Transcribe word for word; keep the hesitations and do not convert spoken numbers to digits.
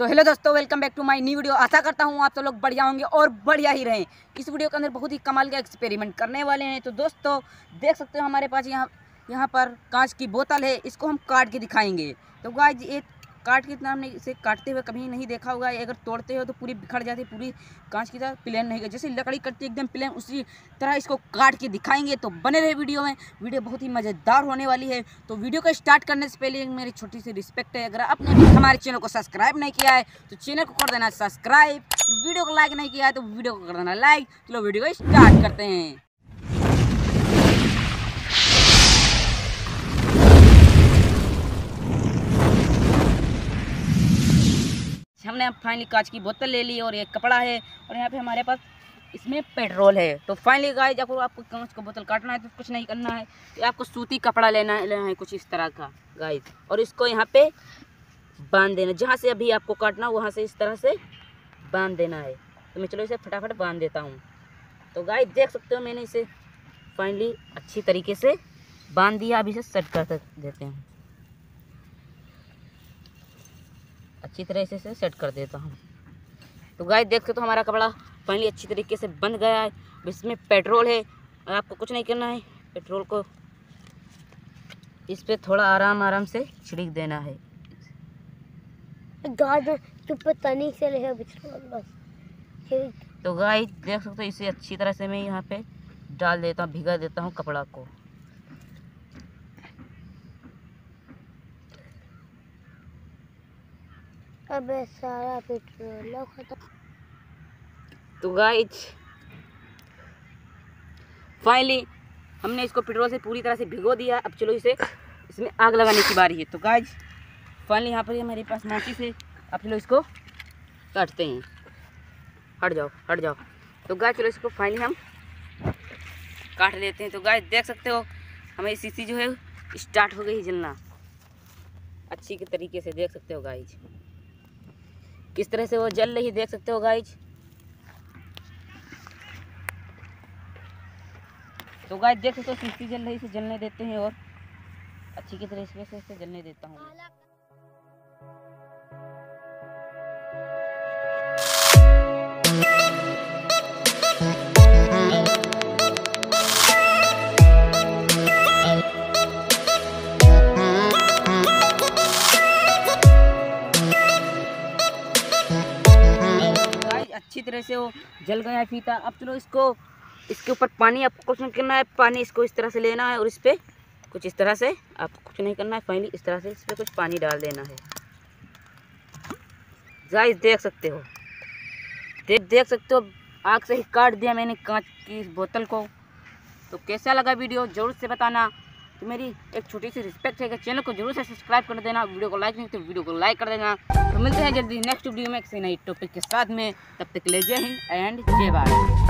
तो हेलो दोस्तों, welcome back to my new video. आशा करता हूँ आप सब लोग बढ़िया होंगे और बढ़िया ही रहें। इस वीडियो के अंदर बहुत ही कमाल का एक्सपेरिमेंट करने वाले हैं। तो दोस्तों देख सकते हो हमारे पास यहाँ यहाँ पर कांच की बोतल है, इसको हम काट के दिखाएंगे। तो गाइस ये काट के इतना हमने इसे काटते हुए कभी नहीं देखा होगा। अगर तोड़ते हो तो पूरी बिखर जाती है, पूरी कांच की तरह प्लेन नहीं, जैसे लकड़ी कटती एकदम प्लेन, उसी तरह इसको काट के दिखाएंगे। तो बने रहे वीडियो में, वीडियो बहुत ही मज़ेदार होने वाली है। तो वीडियो को स्टार्ट करने से पहले मेरी छोटी सी रिस्पेक्ट है, अगर आपने हमारे चैनल को सब्सक्राइब नहीं किया है तो चैनल को कर देना सब्सक्राइब, वीडियो को लाइक नहीं किया है तो वीडियो को कर देना लाइक। चलो वीडियो को स्टार्ट करते हैं। हमने अब फाइनली कांच की बोतल ले ली और ये कपड़ा है और यहाँ पे हमारे पास इसमें पेट्रोल है। तो फाइनली गाइस जब आपको कांच का बोतल काटना है तो कुछ नहीं करना है, तो आपको सूती कपड़ा लेना है, लेना है कुछ इस तरह का गाइस, और इसको यहाँ पे बांध देना। जहाँ से अभी आपको काटना वहाँ से इस तरह से बांध देना है। तो मैं चलो इसे फटाफट बांध देता हूँ। तो गाइस देख सकते हो मैंने इसे फाइनली अच्छी तरीके से बांध दिया। अब इसे सेट कर देते हैं, अच्छी तरह से इसे सेट कर देता हूँ। तो गाइस देख सकते हो हमारा कपड़ा फाइनली अच्छी तरीके से बंध गया है। इसमें पेट्रोल है, आपको कुछ नहीं करना है, पेट्रोल को इस पर थोड़ा आराम आराम से छिड़क देना है। तो गाइस देख सकते हो इसे अच्छी तरह से मैं यहाँ पे डाल देता हूँ, भिगा देता हूँ कपड़ा को। अबे सारा पेट्रोल खत्म। तो गाइस फाइनली हमने इसको पेट्रोल से पूरी तरह से भिगो दिया। अब चलो इसे इसमें आग लगाने की बारी है। तो गाइस फाइनली यहाँ पर हमारे पास माचिस है, अब चलो इसको काटते हैं। हट जाओ हट जाओ। तो गाइस चलो इसको फाइनली हम काट लेते हैं। तो गाइस देख सकते हो हमारी शीशी जो है स्टार्ट हो गई जलना अच्छी के तरीके से। देख सकते हो गाइस किस तरह से वो जल रही, देख सकते हो गाइज। तो गाइज देख सकते हो शीशी जल रही, इसे जलने देते हैं और अच्छी की तरह से इसे जलने देता हूँ। अच्छी तरह से वो जल गया है फीता। अब चलो इसको इसके ऊपर पानी, आपको कुछ नहीं करना है, पानी इसको इस तरह से लेना है और इस पर कुछ इस तरह से, आपको कुछ नहीं करना है, फाइनली इस तरह से इस पर कुछ पानी डाल देना है। गाइस देख सकते हो देख देख सकते हो आग से ही काट दिया मैंने कांच की बोतल को। तो कैसा लगा वीडियो ज़रूर से बताना। तो मेरी एक छोटी सी रिस्पेक्ट है कि चैनल को जरूर से सब्सक्राइब कर देना, वीडियो को लाइक नहीं तो वीडियो को लाइक कर देना। तो मिलते हैं जल्दी नेक्स्ट वीडियो में किसी नई टॉपिक के साथ में। तब तक ले जय हिंद एंड जय भारत।